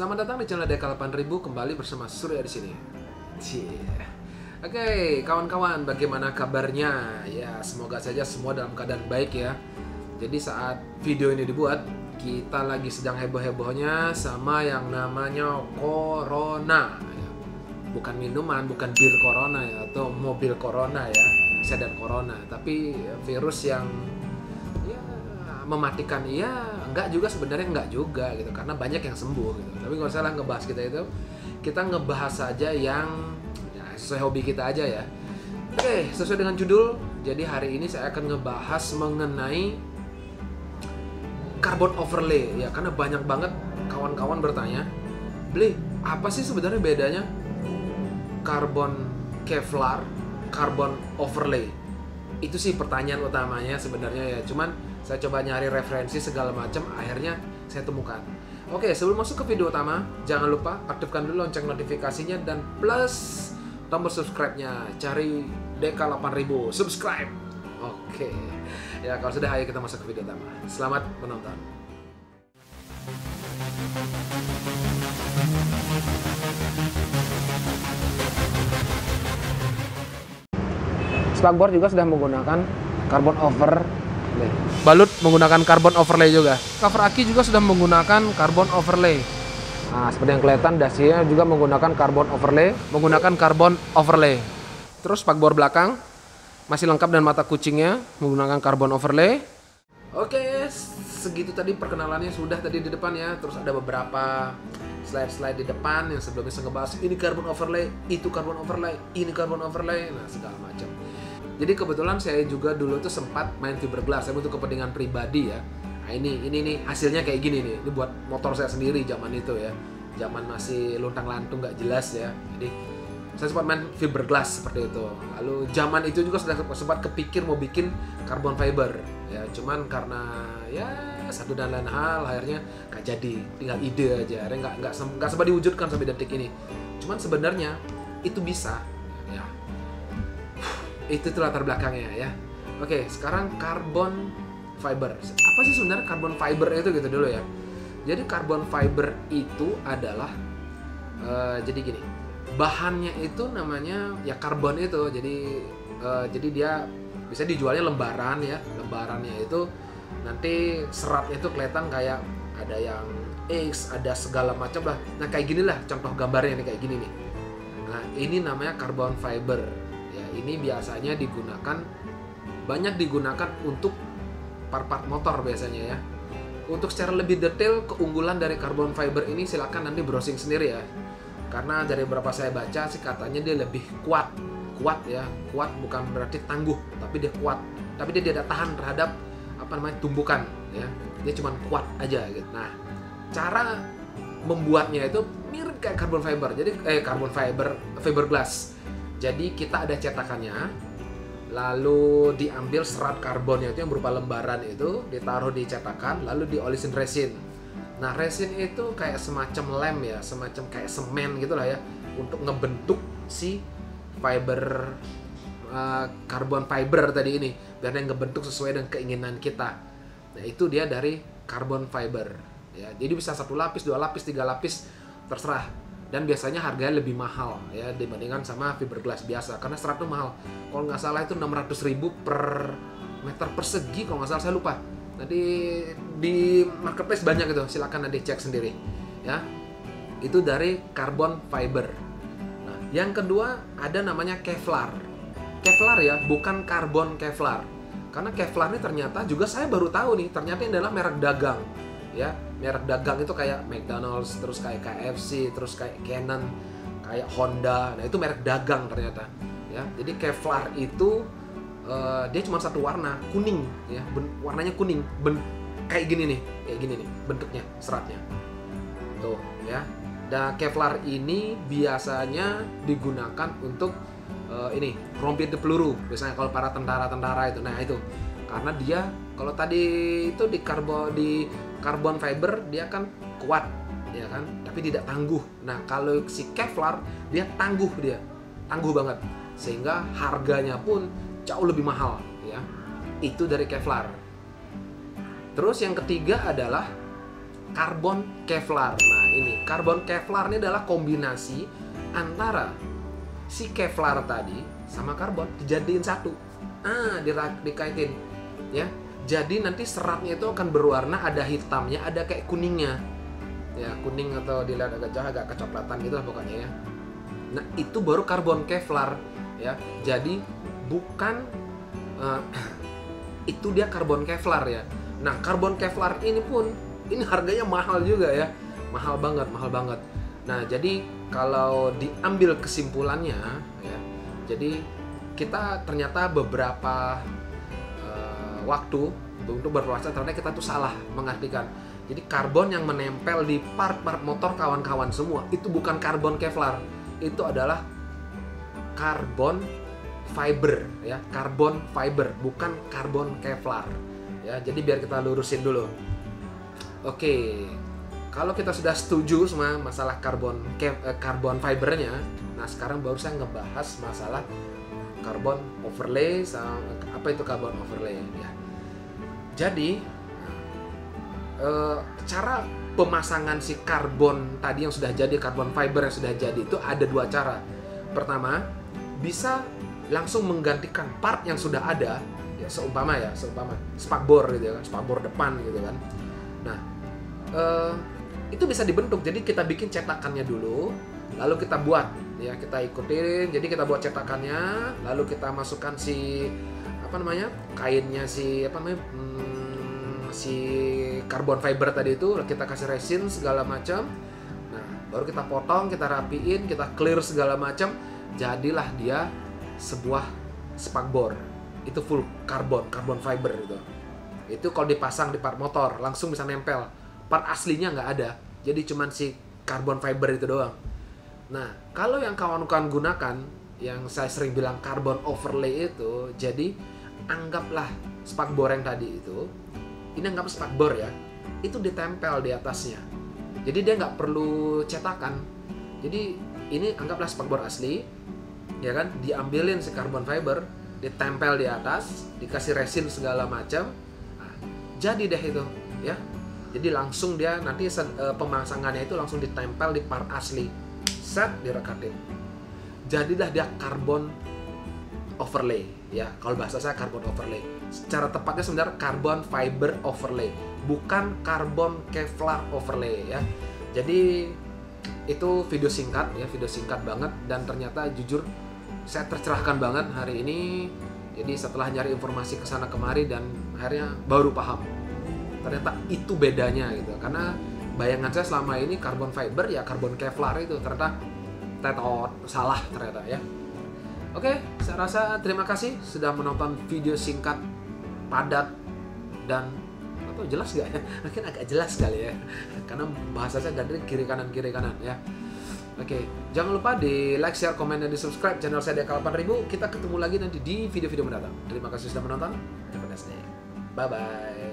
Selamat datang di channel DK8000, kembali bersama Surya di sini. Oke, kawan-kawan, bagaimana kabarnya? Ya, semoga saja semua dalam keadaan baik ya. Jadi saat video ini dibuat, kita lagi sedang heboh-hebohnya sama yang namanya Corona. Bukan minuman, bukan bir Corona ya, atau mobil Corona ya, sedan Corona. Tapi virus yang mematikan iya, enggak juga sebenarnya, enggak juga gitu, karena banyak yang sembuh gitu. Tapi nggak usah lah ngebahas kita itu, kita ngebahas saja yang sesuai hobi kita aja ya. Oke, sesuai dengan judul, jadi hari ini saya akan ngebahas mengenai carbon overlay ya, karena banyak banget kawan-kawan bertanya, "Beli, apa sih sebenarnya bedanya karbon Kevlar, carbon overlay?" Itu sih pertanyaan utamanya sebenarnya ya, cuman saya coba nyari referensi segala macam, akhirnya saya temukan. Oke, sebelum masuk ke video utama, jangan lupa aktifkan dulu lonceng notifikasinya dan plus tombol subscribe-nya. Cari DK8000 subscribe. Oke. Ya, kalau sudah, ayo kita masuk ke video utama. Selamat menonton. Sparkboard juga sudah menggunakan carbon overlay. Balut menggunakan carbon overlay juga. Cover aki juga sudah menggunakan carbon overlay. Nah, seperti yang kelihatan, dasinya juga menggunakan carbon overlay. Terus Sparkboard belakang masih lengkap dan mata kucingnya menggunakan carbon overlay. Oke, segitu tadi perkenalannya sudah tadi di depan ya. Terus ada beberapa slide-slide di depan yang sebelumnya saya ngebahas ini carbon overlay, itu carbon overlay, ini carbon overlay, nah segala macam. Jadi kebetulan saya juga dulu tuh sempat main fiberglass, saya untuk kepentingan pribadi ya. Nah, ini hasilnya kayak gini nih. Ini buat motor saya sendiri zaman itu ya. Zaman masih luntang-lantung nggak jelas ya. Jadi saya sempat main fiberglass seperti itu. Lalu zaman itu juga sudah sempat kepikir mau bikin carbon fiber ya. Cuman karena ya satu dan lain hal akhirnya nggak jadi. Tinggal ide aja. Akhirnya nggak sempat diwujudkan sampai detik ini. Cuman sebenarnya itu bisa ya. Itu tuh latar belakangnya ya. Oke, sekarang carbon fiber. Apa sih sebenarnya carbon fiber itu gitu dulu ya. Jadi carbon fiber itu adalah jadi gini. Bahannya itu namanya ya karbon itu. Jadi dia bisa dijualnya lembaran ya. Lembarannya itu nanti seratnya itu kelihatan kayak ada yang X, ada segala macam lah. Nah, kayak gini lah contoh gambarnya nih, kayak gini nih. Nah, ini namanya carbon fiber. Ya, ini biasanya banyak digunakan untuk part-part motor biasanya ya. Untuk secara lebih detail keunggulan dari carbon fiber ini silakan nanti browsing sendiri ya. Karena dari beberapa saya baca sih katanya dia lebih kuat. Kuat ya, kuat bukan berarti tangguh, tapi dia kuat. Tapi dia tidak tahan terhadap tumbukan ya. Dia cuma kuat aja gitu. Nah, cara membuatnya itu mirip kayak carbon fiber. Jadi fiberglass. Jadi kita ada cetakannya, lalu diambil serat karbonnya itu yang berupa lembaran itu, ditaruh di cetakan, lalu diolesin resin. Nah, resin itu kayak semacam lem ya, semacam kayak semen gitulah ya, untuk ngebentuk si fiber carbon fiber tadi ini, biar dia ngebentuk sesuai dengan keinginan kita. Nah, itu dia dari carbon fiber ya. Jadi bisa 1 lapis, 2 lapis, 3 lapis, terserah. Dan biasanya harganya lebih mahal ya dibandingkan sama fiberglass biasa, karena seratnya mahal. Kalau nggak salah itu 600.000 per meter persegi, kalau nggak salah, saya lupa. Nanti di marketplace banyak gitu, silakan nanti cek sendiri ya. Itu dari carbon fiber. Nah, yang kedua ada namanya Kevlar. Kevlar ya, bukan karbon Kevlar. Karena Kevlar ini ternyata juga saya baru tahu nih, ternyata ini adalah merek dagang ya. Merek dagang itu kayak McDonald's, terus kayak KFC, terus kayak Canon, kayak Honda. Nah, itu merek dagang ternyata ya. Jadi Kevlar itu dia cuma satu warna, kuning ya. Warnanya kuning. Kayak gini nih bentuknya, seratnya. Tuh ya. Dan Kevlar ini biasanya digunakan untuk ini, rompi anti peluru. Biasanya kalau para tentara-tentara itu. Nah, itu. Karena dia kalau tadi itu di carbon fiber dia kan kuat ya kan, tapi tidak tangguh. Nah, kalau si Kevlar dia tangguh, banget, sehingga harganya pun jauh lebih mahal ya. Itu dari Kevlar. Terus yang ketiga adalah karbon Kevlar. Nah, ini. Karbon Kevlar ini adalah kombinasi antara si Kevlar tadi sama karbon dijadiin satu. Dikaitin ya. Jadi nanti seratnya itu akan berwarna, ada hitamnya, ada kayak kuningnya. Ya, kuning atau dilihat agak cerah, agak kecoklatan gitu lah pokoknya ya. Nah, itu baru karbon Kevlar ya. Jadi bukan itu dia karbon Kevlar ya. Nah, karbon Kevlar ini pun ini harganya mahal juga ya. Mahal banget, mahal banget. Nah, jadi kalau diambil kesimpulannya ya. Jadi kita ternyata beberapa waktu untuk berpuasa ternyata kita tuh salah mengartikan. Jadi karbon yang menempel di part-part motor kawan-kawan semua itu bukan karbon Kevlar. Itu adalah karbon fiber ya, karbon fiber bukan karbon Kevlar ya. Jadi biar kita lurusin dulu. Oke. Kalau kita sudah setuju sama masalah karbon fibernya, nah sekarang baru saya ngebahas masalah karbon overlay sama apa itu karbon overlay ya. Jadi cara pemasangan si karbon tadi yang sudah jadi, karbon fiber yang sudah jadi itu ada dua cara. Pertama, bisa langsung menggantikan part yang sudah ada ya, seumpama Sparkboard gitu kan, Sparkboard depan gitu kan. Nah itu bisa dibentuk, jadi kita bikin cetakannya dulu lalu kita buat ya, kita ikutin. Jadi kita buat cetakannya lalu kita masukkan si kainnya, si si karbon fiber tadi itu, kita kasih resin segala macam. Nah baru kita potong, kita rapiin, kita clear segala macam, jadilah dia sebuah Sparkboard. Itu full karbon fiber gitu. Itu kalau dipasang di part motor langsung bisa nempel. Part aslinya nggak ada, jadi cuman si karbon fiber itu doang. Nah kalau yang kawan-kawan gunakan, yang saya sering bilang karbon overlay itu, jadi anggaplah Sparkboard yang tadi itu, ini anggap Sparkboard ya, itu ditempel di atasnya. Jadi dia nggak perlu cetakan. Jadi ini anggaplah Sparkboard asli ya kan, diambilin si karbon fiber, ditempel di atas, dikasih resin segala macam, nah, jadi deh itu ya. Jadi langsung dia nanti pemasangannya itu langsung ditempel di part asli, set, direkatin, jadilah dia karbon overlay ya. Kalau bahasa saya karbon overlay, secara tepatnya sebenarnya karbon fiber overlay, bukan karbon Kevlar overlay ya. Jadi itu video singkat ya, video singkat banget, dan ternyata jujur saya tercerahkan banget hari ini. Jadi setelah nyari informasi kesana kemari dan akhirnya baru paham ternyata itu bedanya gitu. Karena bayangan saya selama ini karbon fiber ya karbon Kevlar itu, ternyata salah ternyata ya. Oke, saya rasa terima kasih sudah menonton video singkat, padat, dan atau jelas gak ya? Mungkin agak jelas kali ya, karena bahasa saya ganti kiri kanan ya. Oke, jangan lupa di like, share, komen, dan di subscribe channel saya DK8000. Kita ketemu lagi nanti di video-video mendatang. Terima kasih sudah menonton. Have a nice day. Bye bye.